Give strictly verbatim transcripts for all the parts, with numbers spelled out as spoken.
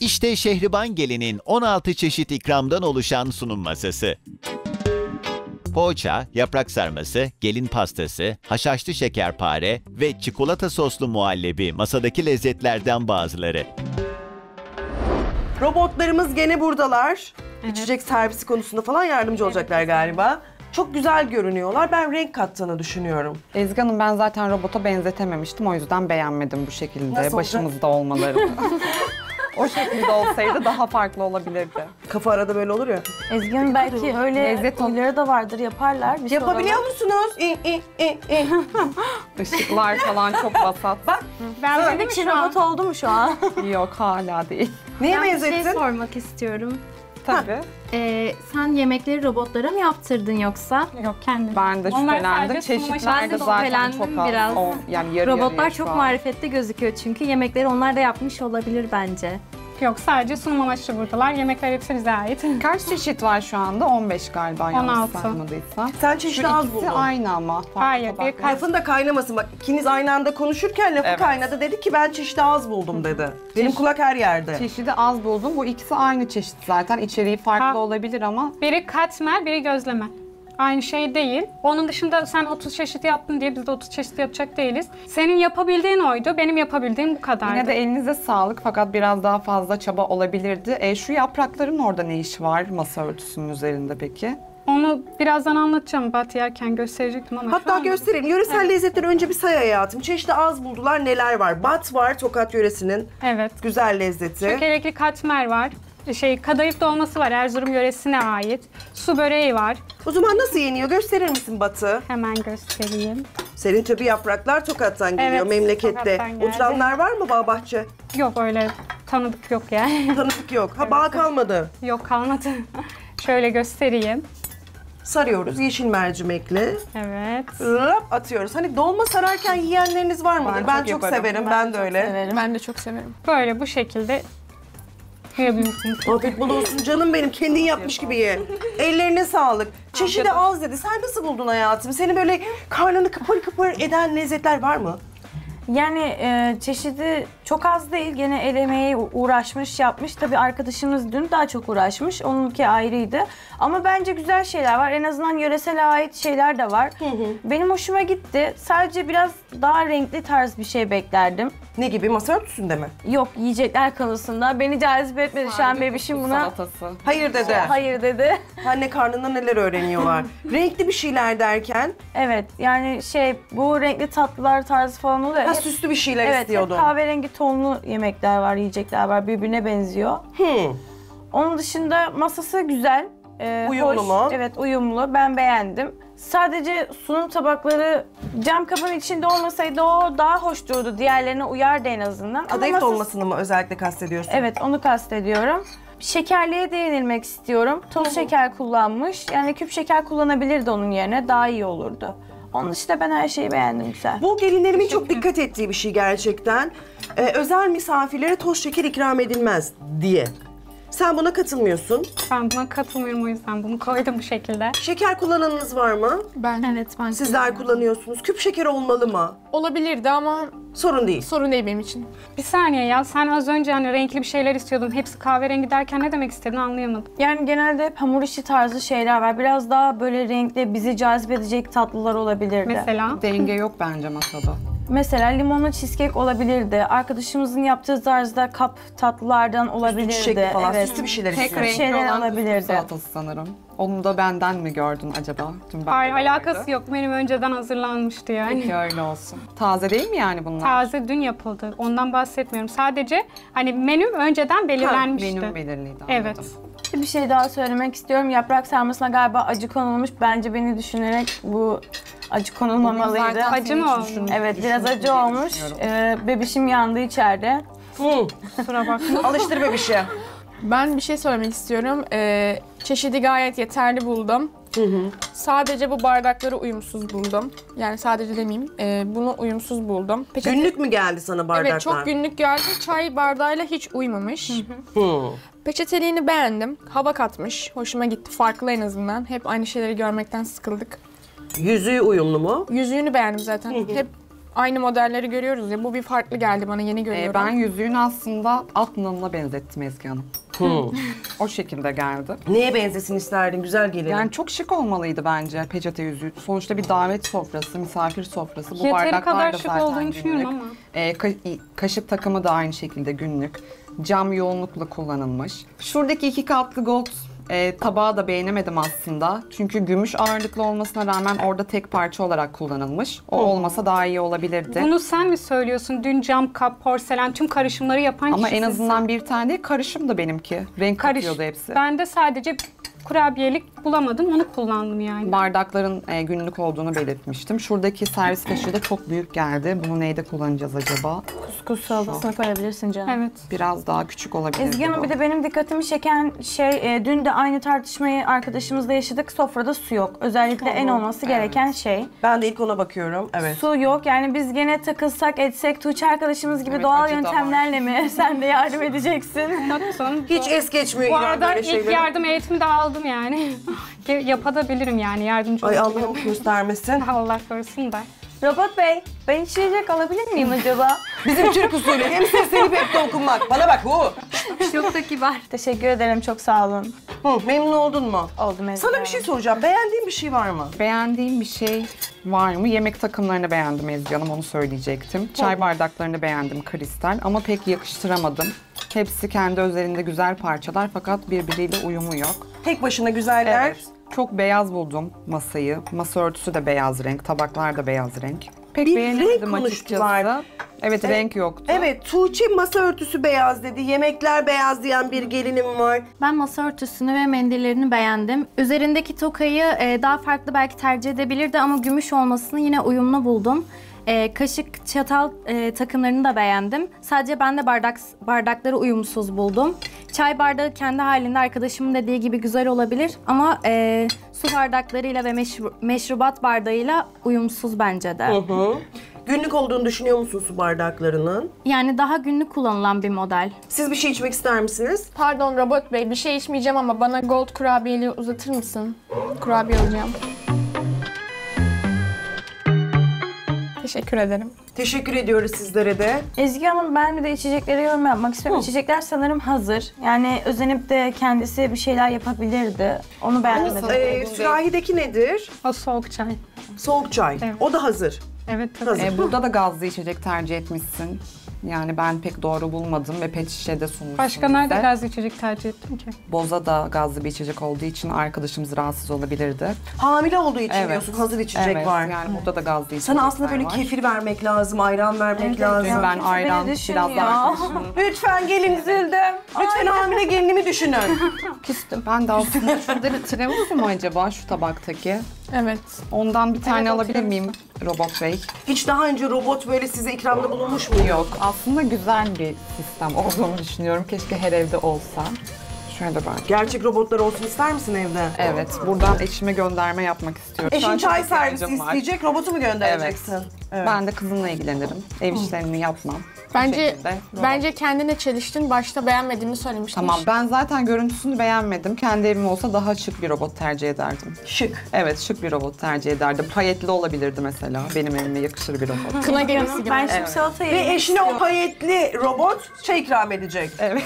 İşte Şehriban Gelin'in on altı çeşit ikramdan oluşan sunum masası. Poğaça, yaprak sarması, gelin pastası, haşhaşlı şekerpare ve çikolata soslu muhallebi masadaki lezzetlerden bazıları. Robotlarımız gene buradalar. Evet. İçecek servisi konusunda falan yardımcı olacaklar, evet, galiba. Çok güzel görünüyorlar. Ben renk kattığını düşünüyorum. Ezgi Hanım, ben zaten robota benzetememiştim. O yüzden beğenmedim bu şekilde. Nasıl başımızda olmaları. O şekilde olsaydı daha farklı olabilirdi. Kafa arada böyle olur ya. Ezgi Hanım, belki öyle lezzet oyunları da vardır, yaparlar. Bir yapabiliyor sonra... musunuz? İ, i, i, i. Işıklar falan çok vasat. Bak, ben benim için robot oldu mu şu an? Yok, hala değil. Neye ben benzettin? Ben bir şey sormak istiyorum. Tabii. Ee, sen yemekleri robotlara mı yaptırdın yoksa? Yok, kendim. Ben de şüphelendim. Çeşitlerde zaten çok az. O, yani yarı robotlar çok an. marifetli gözüküyor çünkü. Yemekleri onlar da yapmış olabilir bence. Yok, sadece sunum amaçlı buradalar. Yemekler hepsi bize ait. Kaç çeşit var şu anda? on beş galiba, yanlış saymadıysa. Sen çeşit az buldun. Aynı ama. Hayır. Lafın da kaynamasın. Bak, ikiniz aynı anda konuşurken lafı, evet, kaynadı. Dedi ki ben çeşidi az buldum dedi. Çeşit, benim kulak her yerde. Çeşidi az buldum. Bu ikisi aynı çeşit zaten. İçeriği farklı ha. olabilir ama. Biri katmer, biri gözleme. Aynı şey değil. Onun dışında sen otuz çeşit yaptın diye biz de otuz çeşit yapacak değiliz. Senin yapabildiğin oydu, benim yapabildiğim bu kadardı. Yine de elinize sağlık, fakat biraz daha fazla çaba olabilirdi. E, şu yaprakların orada ne işi var masa örtüsünün üzerinde peki? Onu birazdan anlatacağım. Bat yerken gösterecektim ama... Hatta göstereyim. Yöresel, evet, lezzetleri önce bir say hayatım. Çeşitli az buldular, neler var? Bat var, Tokat yöresinin, evet, güzel lezzeti. Çökelekli katmer var. Şey, kadayıf dolması var, Erzurum yöresine ait. Su böreği var. O zaman nasıl yeniyor? Gösterir misin Batı? Hemen göstereyim. Senin tabii yapraklar Tokat'tan geliyor, evet, memlekette. Oturanlar var mı, bağ bahçe? Yok, öyle tanıdık yok yani. Tanıdık yok. Ha, bağ kalmadı. Yok, kalmadı. Şöyle göstereyim. Sarıyoruz yeşil mercimekle. Evet. Rap atıyoruz. Hani dolma sararken yiyenleriniz var mıdır? Ben, ben çok yaparım. severim, ben, ben de öyle. Severim. Ben de çok severim. Böyle bu şekilde... Afiyet bol olsun canım benim, kendin yapmış gibi ye. Ellerine sağlık. Çeşidi az dedi. Sen nasıl buldun hayatım? Seni böyle karnını kıpır kıpır eden lezzetler var mı? Yani e, çeşidi çok az değil. Gene el emeği uğraşmış, yapmış. Tabii arkadaşımız dün daha çok uğraşmış. Onunki ayrıydı. Ama bence güzel şeyler var. En azından yöresel ait şeyler de var. Hı hı. Benim hoşuma gitti. Sadece biraz daha renkli tarz bir şey beklerdim. Ne gibi? Masa örtüsünde mi? Yok, yiyecekler konusunda. Beni cazip etmedi şu an bebişim buna. Salatası. Hayır dedi. Hayır dedi. Anne karnında neler öğreniyorlar. Renkli bir şeyler derken? Evet, yani şey, bu renkli tatlılar tarzı falan oluyor. Ha, süslü bir şeyler, evet, istiyordum. Evet, kahverengi tonlu yemekler var, yiyecekler var. Birbirine benziyor. Hmm. Onun dışında masası güzel. Ee, uyumlu hoş, mu? Evet, uyumlu. Ben beğendim. Sadece sunum tabakları cam kabın içinde olmasaydı o daha hoş durdu. Diğerlerine uyardı en azından. Kadayıf masası... dolmasını mı özellikle kastediyorsun? Evet, onu kastediyorum. Şekerliğe değinilmek istiyorum. Toz şeker kullanmış. Yani küp şeker kullanabilirdi onun yerine. Daha iyi olurdu. Onun dışında ben her şeyi beğendim, güzel. Bu gelinlerimin çok dikkat ettiği bir şey gerçekten. Ee, özel misafirlere toz şeker ikram edilmez diye. Sen buna katılmıyorsun. Ben buna katılmıyorum, o yüzden bunu koydum bu şekilde. Şeker kullananınız var mı? Ben. Evet, ben. Sizler kullanıyorsunuz. Küp şeker olmalı mı? Olabilirdi ama... Sorun değil. Sorun değil benim için. Bir saniye ya, sen az önce hani renkli bir şeyler istiyordun. Hepsi kahverengi derken ne demek istediğini anlayamadım. Yani genelde hep hamur işi tarzı şeyler var. Biraz daha böyle renkli, bizi cazip edecek tatlılar olabilirdi. Mesela? Denge yok bence masada. Mesela limonlu cheesecake olabilirdi. Arkadaşımızın yaptığı tarzda kap tatlılardan olabilirdi. Süslü falan, evet, süslü bir şeyler istiyor. Tek renkli olabilirdi. Salatası sanırım. Onu da benden mi gördün acaba? Hayır, alakası vardı. Yok. Benim önceden hazırlanmıştı yani. Peki, öyle olsun. Taze değil mi yani bunlar? Taze, dün yapıldı. Ondan bahsetmiyorum. Sadece hani menü önceden belirlenmişti. Menü belirliydi. Evet. Bir şey daha söylemek istiyorum. Yaprak sarmasına galiba acı konulmuş. Bence beni düşünerek bu... Acı konulmamalıydı. Acı mı olmuş? Evet, biraz acı olmuş. Ee, bebişim yandı içeride. Kusura bakma. Alıştır bebişi. Ben bir şey söylemek istiyorum. Ee, çeşidi gayet yeterli buldum. Hı hı. Sadece bu bardakları uyumsuz buldum. Yani sadece demeyeyim, e, bunu uyumsuz buldum. Peçete... Günlük mü geldi sana bardaklar? Evet, çok günlük geldi. Çay bardağıyla hiç uymamış. Hı hı. Hı. Peçeteliğini beğendim. Hava katmış. Hoşuma gitti. Farklı en azından. Hep aynı şeyleri görmekten sıkıldık. Yüzüğü uyumlu mu? Yüzüğünü beğendim zaten. Hep aynı modelleri görüyoruz ya, bu bir farklı geldi bana, yeni görüyorum. Ee, ben yüzüğün aslında alt nanına benzettim Ezgi Hanım. Hmm. O şekilde geldi. Neye benzesin isterdin? Güzel geliyor. Yani çok şık olmalıydı bence peçete yüzüğü. Sonuçta bir davet sofrası, misafir sofrası. Bu yeteri bardaklar da zaten günlük. Ama. Ee, ka kaşık takımı da aynı şekilde günlük. Cam yoğunlukla kullanılmış. Şuradaki iki katlı gold e, tabağı da beğenemedim aslında. Çünkü gümüş ağırlıklı olmasına rağmen orada tek parça olarak kullanılmış. O hmm. olmasa daha iyi olabilirdi. Bunu sen mi söylüyorsun? Dün cam, kap, porselen tüm karışımları yapan ama en azından sen. Bir tane karışım da benimki. Renk Karış. katıyordu hepsi. Ben de sadece kurabiyelik bulamadım, onu kullandım yani. Bardakların e, günlük olduğunu belirtmiştim. Şuradaki servis kaşığı da çok büyük geldi. Bunu neyde kullanacağız acaba? Kuskus salatasına koyabilirsin canım. Evet. Biraz daha küçük olabilir. Ezgi Hanım, bir de benim dikkatimi çeken şey, e, dün de aynı tartışmayı arkadaşımızla yaşadık. Sofrada su yok. Özellikle tamam. en olması gereken evet. şey. Ben de ilk ona bakıyorum. Evet. Su yok. Yani biz gene takılsak etsek Tuğçe arkadaşımız gibi evet, doğal yöntemlerle mi sen de yardım edeceksin? Hiç es geçmiyor. Bu arada ilk şeyleri. yardım eğitimi de aldım. Yani yapabilirim yani, yardımcı olabilirim. Ay Allah'ım göstermesin. Allah korusun da. Robot Bey, ben içecek alabilir miyim acaba? Bizim Türk usulü hem seslenip hep de okunmak. Bana bak hu. Çok da kibar. Teşekkür ederim, çok sağ olun. Hı, memnun oldun mu? Oldum evet. Sana bir şey soracağım, beğendiğin bir şey var mı? Beğendiğim bir şey var mı? Yemek takımlarını beğendim Ezgi Hanım, onu söyleyecektim. Çay bardaklarını beğendim kristal ama pek yakıştıramadım. Hepsi kendi üzerinde güzel parçalar fakat birbiriyle uyumu yok. Tek başına güzeller. Evet. Çok beyaz buldum masayı. Masa örtüsü de beyaz renk, tabaklar da beyaz renk. Pek bir beğenemedim açıkçası. Evet, evet, renk yoktu. Evet, Tuğçe masa örtüsü beyaz dedi. Yemekler beyaz diyen bir gelinim var. Ben masa örtüsünü ve mendillerini beğendim. Üzerindeki tokayı daha farklı belki tercih edebilirdi ama gümüş olmasını yine uyumlu buldum. E, kaşık, çatal e, takımlarını da beğendim. Sadece ben de bardak, bardakları uyumsuz buldum. Çay bardağı kendi halinde arkadaşımın dediği gibi güzel olabilir ama e, su bardaklarıyla ve meşru, meşrubat bardağıyla uyumsuz bence de. Hı hı. Günlük olduğunu düşünüyor musun su bardaklarının? Yani daha günlük kullanılan bir model. Siz bir şey içmek ister misiniz? Pardon Robot Bey, bir şey içmeyeceğim ama bana gold kurabiyeli uzatır mısın? Kurabiye alacağım. Teşekkür ederim. Teşekkür ediyoruz sizlere de. Ezgi Hanım, ben bir de içeceklere yorum yapmak istiyorum. Hı. İçecekler sanırım hazır. Yani özenip de kendisi bir şeyler yapabilirdi. Onu beğenmedim. E, sürahideki nedir? O soğuk çay. Soğuk çay. Evet. O da hazır. Evet tabii. Hazır. E, burada da gazlı içecek tercih etmişsin. Yani ben pek doğru bulmadım ve pet şişede sunmuşsunuz. Başka nerede gazlı içecek tercih ettim ki? Boza da gazlı bir içecek olduğu için arkadaşımız rahatsız olabilirdi. Hamile olduğu için evet. diyorsun, hazır içecek evet. var. Yani evet. burada da gazlı içecek var. Sana aslında böyle var. Kefir vermek lazım, ayran vermek evet, lazım. Evet. Ben ayran biraz daha düşündüm. Lütfen gelin üzüldüm. Lütfen hamile gelinimi düşünün. Küstüm. Ben de aslında şurada bir tiramisu mu acaba şu tabaktaki? Evet. Ondan bir tane evet, alabilir miyim Robot Bey? Hiç daha önce Robot böyle size ikramda bulunmuş mu? Yok. Aslında güzel bir sistem olduğunu düşünüyorum. Keşke her evde olsa. Şöyle ben. Gerçek robotlar olsun ister misin evde? Evet. Buradan eşime gönderme yapmak istiyorum. Eşin çay servisi isteyecek. Robotu mu göndereceksin? Evet. Evet. Ben de kızımla ilgilenirim. Ev işlerini yapmam. Bence bence kendine çeliştin. Başta beğenmediğini söylemiştin. Tamam. Ben zaten görüntüsünü beğenmedim. Kendi evim olsa daha şık bir robot tercih ederdim. Şık? Evet, şık bir robot tercih ederdim. Payetli olabilirdi mesela. Benim evime yakışır bir robot. Kına gemisi gibi. Ben şimdi salatayı evet. Ve eşine o payetli robot çay ikram edecek. Evet.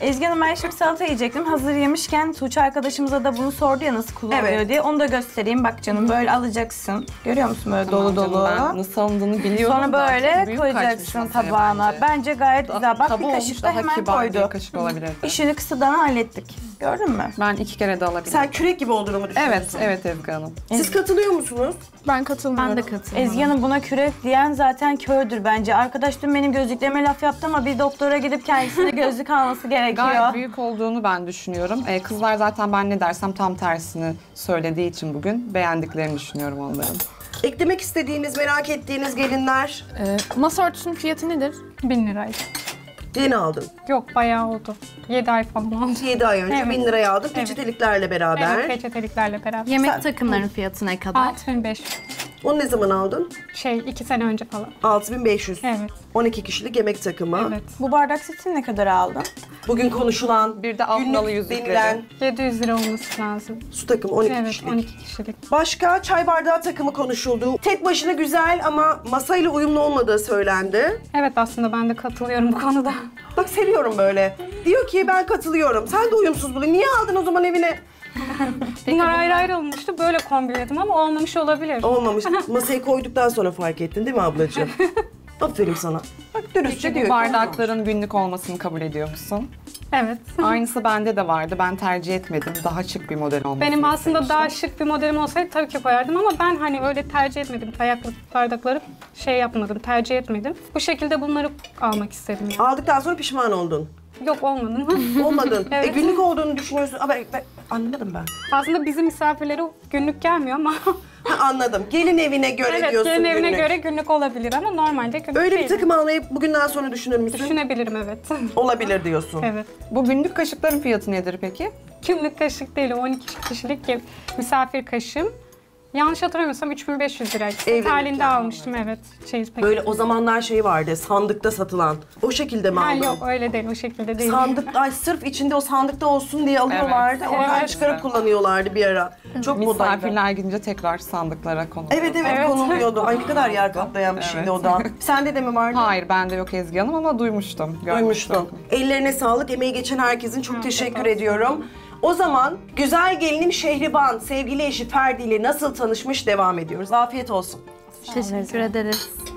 Ezgi Hanım, ben şimdi salata yiyecektim. Hazır yemişken Tuğçe arkadaşımıza da bunu sordu ya, nasıl kullanılıyor evet. diye. Onu da göstereyim. Bak canım, böyle alacaksın. Görüyor musun böyle tamam, dolu dolu? Nasıl alındığını biliyorum. Sonra böyle koyacaksın tabağına. Bence, bence gayet da, güzel. Bak tabu bir kaşık da hemen koydu. Kaşık olabilirdi. İşini kısadan hallettik. Gördün mü? Ben iki kere de alabilirim. Sen kürek gibi olduğunu mu düşünüyorsun? Evet, evet Ezgi Hanım. Siz evet. katılıyor musunuz? Ben katılmıyorum. Ben de katılmıyorum. Ezgi Hanım, buna kürek diyen zaten kördür bence. Arkadaş dün benim gözlüklerime laf yaptı ama bir doktora gidip kendisine gözlük alması gerekiyor. Gayet büyük olduğunu ben düşünüyorum. Ee, kızlar zaten ben ne dersem tam tersini söylediği için bugün beğendiklerini düşünüyorum onların. Eklemek istediğiniz, merak ettiğiniz gelinler. Ee, masa örtüsünün fiyatı nedir? Bin liraydı. Yeni aldın. Yok, bayağı oldu. Yedi ay falan oldu. Yedi ay önce evet. bin liraya aldık. Peçeteliklerle beraber. Evet, peçeteliklerle beraber. Yemek Sen... takımlarının fiyatı ne kadar? altı bin beş yüz. Onu ne zaman aldın? Şey, iki sene önce falan. altı bin beş yüz. Evet. on iki kişilik yemek takımı. Evet. Bu bardak setini ne kadar aldın? Bugün konuşulan, bir de altmalı yüzükleri. Denilen... yedi yüz lira olması lazım. Su takımı on iki evet, kişilik. on iki kişilik. Başka çay bardağı takımı konuşuldu. Tek başına güzel ama masayla uyumlu olmadığı söylendi. Evet, aslında ben de katılıyorum bu konuda. Bak, seviyorum böyle. Diyor ki ben katılıyorum. Sen de uyumsuz bunu. Niye aldın o zaman evine? Bunlar ayrı ayrı olmuştu. Böyle kombinledim ama olmamış olabilir. Olmamış. Masayı koyduktan sonra fark ettin değil mi ablacığım? Aferin sana. Bak, dürüstçe diyor. Bardakların günlük olmasını kabul ediyor musun? Evet. Aynısı bende de vardı. Ben tercih etmedim. Daha şık bir model olmasını. Benim aslında demiştim. Daha şık bir modelim olsaydı tabii ki koyardım ama ben hani öyle tercih etmedim. Kayaklı bardakları şey yapmadım, tercih etmedim. Bu şekilde bunları almak istedim. Yani. Aldıktan sonra pişman oldun. Yok, olmadın mı? Olmadın. Evet. E, günlük olduğunu düşünüyorsun. Ama ben, anladım ben. Aslında bizim misafirlere günlük gelmiyor ama. Ha, anladım. Gelin evine göre evet, diyorsun. Evet, gelin evine günlük. göre günlük olabilir ama normalde günlük öyle değil. Bir takım anlayıp bugünden sonra düşünür müsün? Düşünebilirim, evet. Olabilir diyorsun. Evet. Bu günlük kaşıkların fiyatı nedir peki? Günlük kaşık değil, on iki kişilik misafir kaşığım. Yanlış hatırlamıyorsam üç bin beş yüz liraydı. Set halinde almıştım, evet. Şey, böyle o zamanlar şey vardı, sandıkta satılan. O şekilde mi aldın? Yok, öyle değil, o şekilde değil. Sandık, ay sırf içinde o sandıkta olsun diye alıyorlardı. Evet, oradan evet. çıkarıp kullanıyorlardı bir ara. Çok modaydı. Misafirler gidince tekrar sandıklara konuluyordu. Evet, evet, evet. konuluyordu. Ay ne kadar yer kaplayan bir şeydi o da. Sende de mi vardı? Hayır, bende yok Ezgi Hanım ama duymuştum. Duymuştum. Ellerine sağlık, emeği geçen herkesin çok evet, teşekkür evet. ediyorum. O zaman güzel gelinim Şehriban, sevgili eşi Ferdi ile nasıl tanışmış devam ediyoruz. Afiyet olsun. Teşekkür ederiz.